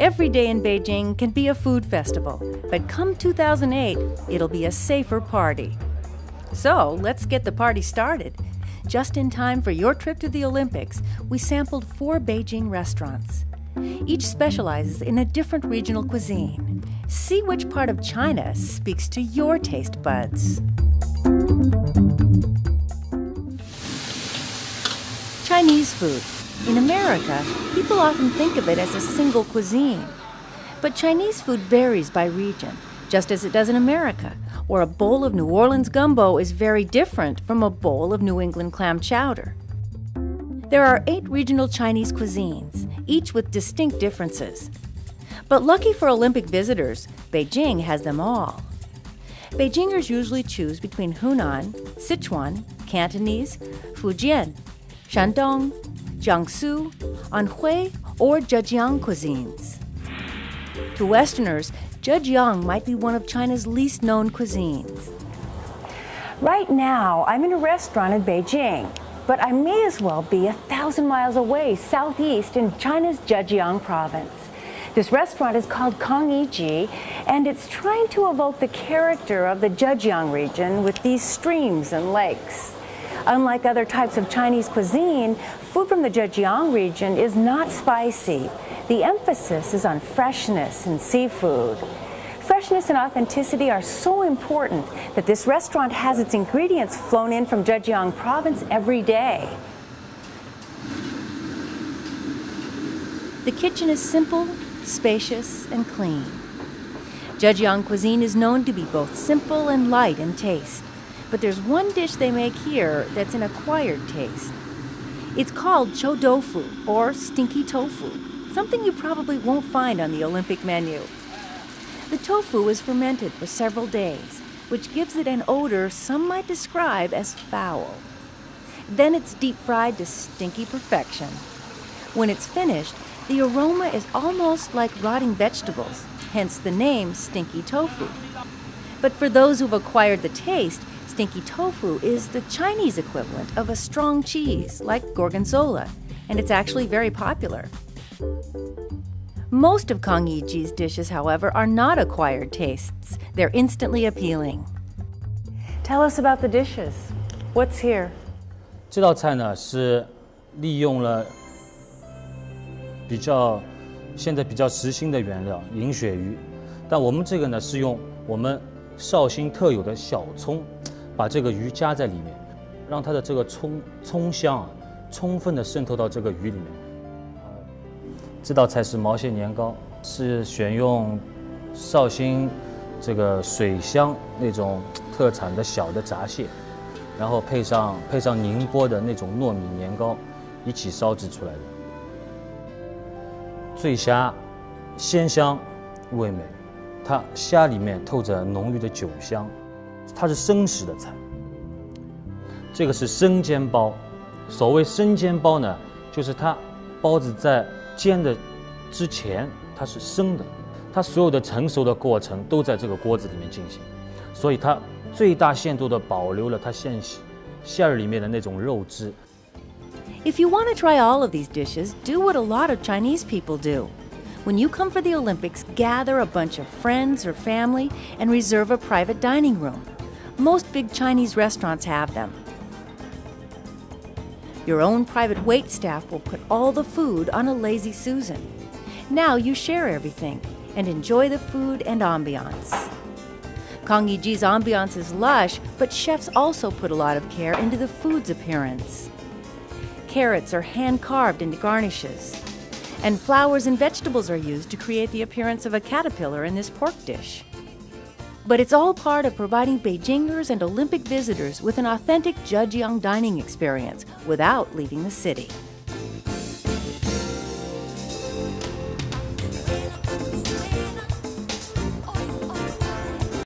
Every day in Beijing can be a food festival, but come 2008, it'll be a safer party. So let's get the party started. Just in time for your trip to the Olympics, we sampled 4 Beijing restaurants. Each specializes in a different regional cuisine. See which part of China speaks to your taste buds. Chinese food. In America, people often think of it as a single cuisine. But Chinese food varies by region, just as it does in America, where a bowl of New Orleans gumbo is very different from a bowl of New England clam chowder. There are 8 regional Chinese cuisines, each with distinct differences. But lucky for Olympic visitors, Beijing has them all. Beijingers usually choose between Hunan, Sichuan, Cantonese, Fujian, Shandong, Jiangsu, Anhui, or Zhejiang cuisines. To Westerners, Zhejiang might be one of China's least known cuisines. Right now, I'm in a restaurant in Beijing, but I may as well be 1,000 miles away southeast in China's Zhejiang province. This restaurant is called Kong Yiji, and it's trying to evoke the character of the Zhejiang region with these streams and lakes. Unlike other types of Chinese cuisine, food from the Zhejiang region is not spicy. The emphasis is on freshness and seafood. Freshness and authenticity are so important that this restaurant has its ingredients flown in from Zhejiang province every day. The kitchen is simple, spacious, and clean. Zhejiang cuisine is known to be both simple and light in taste. But there's one dish they make here that's an acquired taste. It's called chou doufu, or stinky tofu, something you probably won't find on the Olympic menu. The tofu is fermented for several days, which gives it an odor some might describe as foul. Then it's deep fried to stinky perfection. When it's finished, the aroma is almost like rotting vegetables, hence the name stinky tofu. But for those who've acquired the taste, stinky tofu is the Chinese equivalent of a strong cheese, like Gorgonzola, and it's actually very popular. Most of Kong Yiji's dishes, however, are not acquired tastes. They're instantly appealing. Tell us about the dishes. What's here? 这道菜呢是利用了现在比较时兴的原料银鳕鱼，但我们这个呢是用我们绍兴特有的小葱。 把这个鱼加在里面，让它的这个葱香啊，充分的渗透到这个鱼里面。这道菜是毛蟹年糕，是选用绍兴这个水乡那种特产的小的闸蟹，然后配上宁波的那种糯米年糕，一起烧制出来的。醉虾鲜香味美，它虾里面透着浓郁的酒香。 它是生食的菜，这个是生煎包。所谓生煎包呢，就是它包子在煎的之前它是生的，它所有的成熟的过程都在这个锅子里面进行，所以它最大限度地保留了它馅儿里面的那种肉汁。If you want to try all of these dishes, do what a lot of Chinese people do. When you come for the Olympics, gather a bunch of friends or family and reserve a private dining room. Most big Chinese restaurants have them. Your own private wait staff will put all the food on a lazy Susan. Now you share everything and enjoy the food and ambiance. Kong Yiji's ambiance is lush, but chefs also put a lot of care into the food's appearance. Carrots are hand-carved into garnishes. And flowers and vegetables are used to create the appearance of a caterpillar in this pork dish. But it's all part of providing Beijingers and Olympic visitors with an authentic Zhejiang dining experience without leaving the city.